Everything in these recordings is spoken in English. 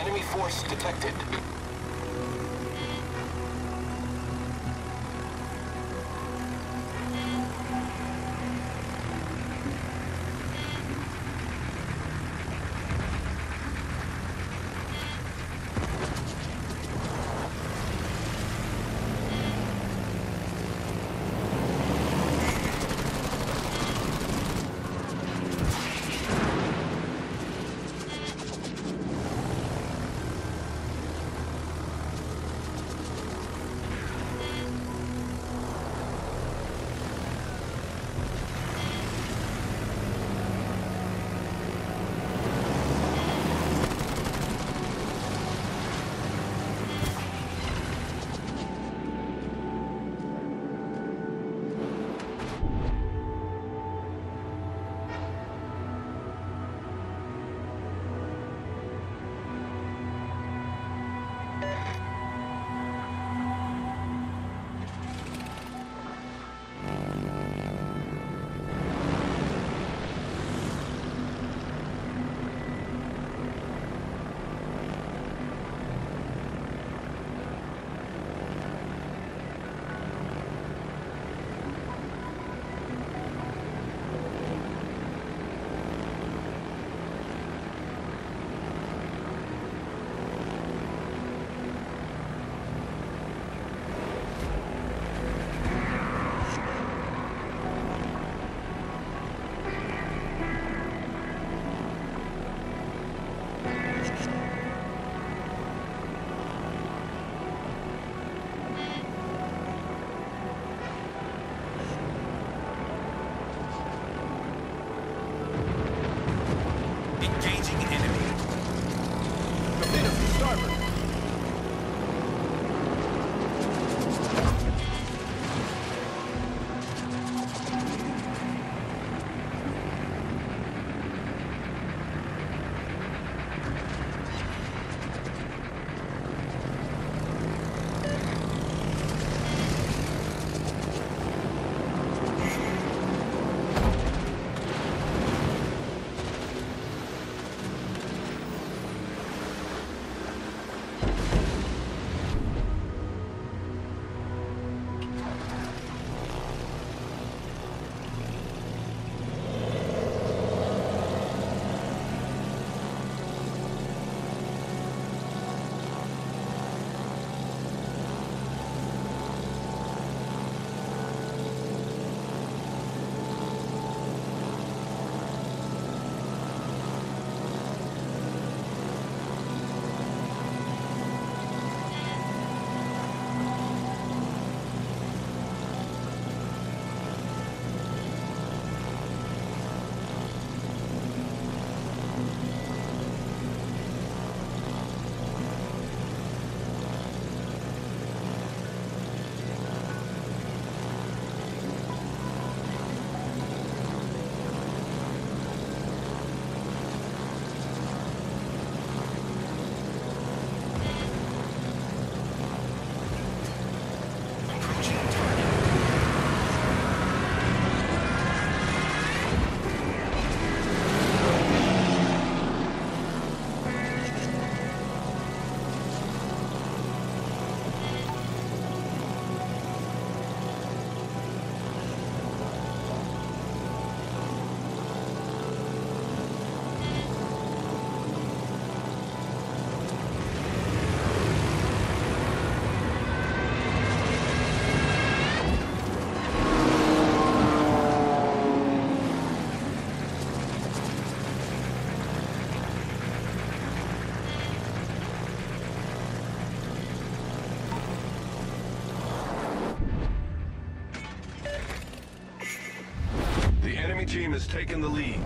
Enemy force detected. Team has taken the lead.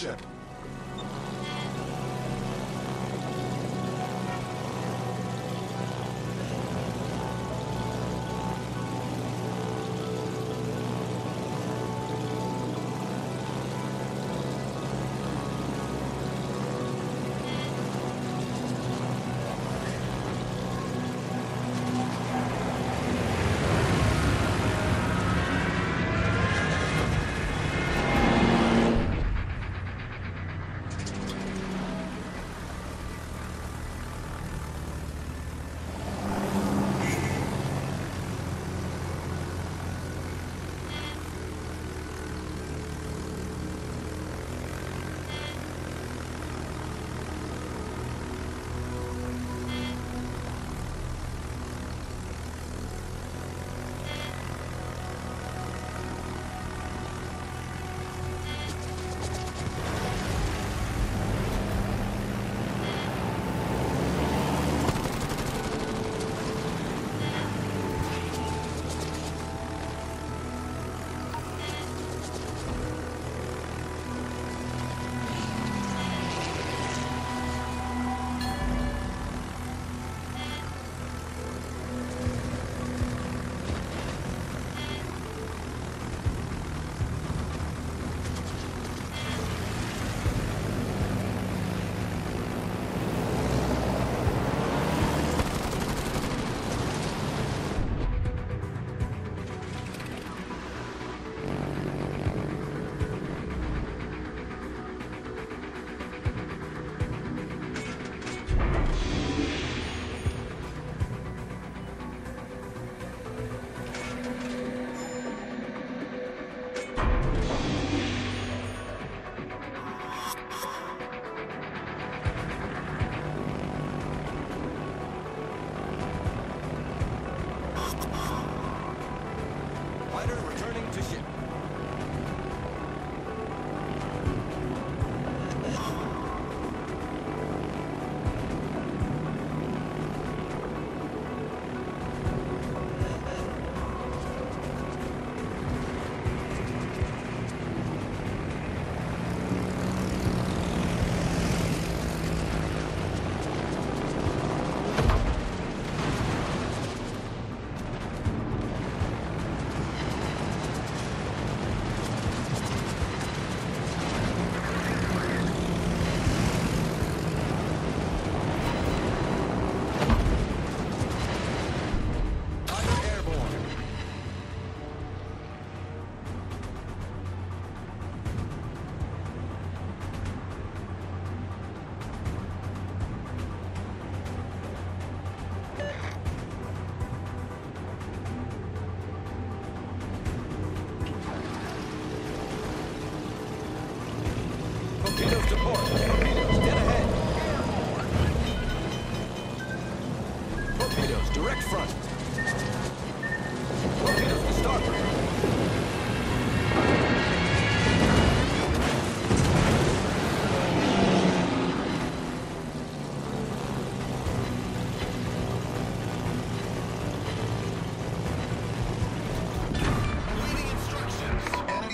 ship.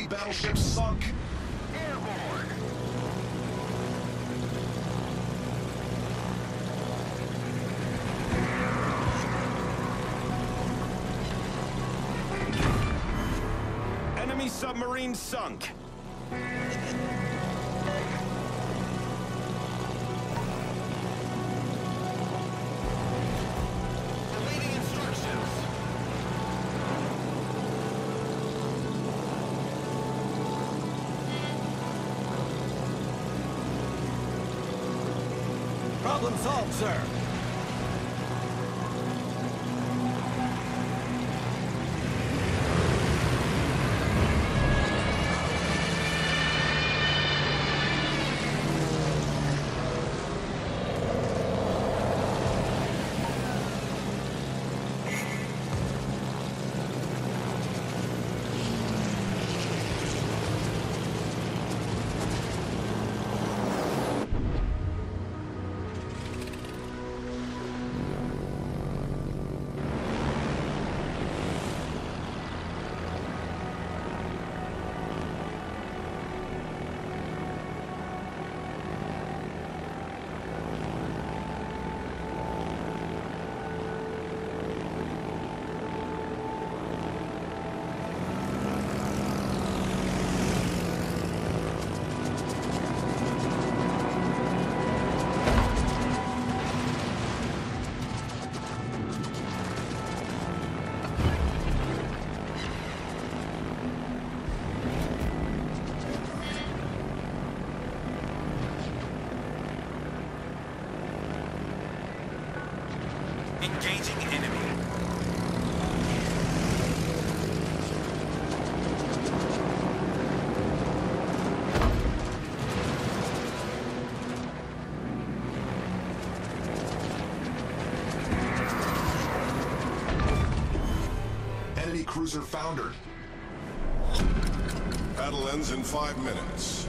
Battleship sunk. Airborne. Enemy submarine sunk. Problem solved, sir. Enemy cruiser foundered. Battle ends in 5 minutes.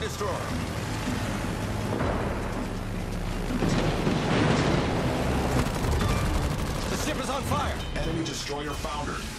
Destroy. The ship is on fire! Enemy destroyer foundered.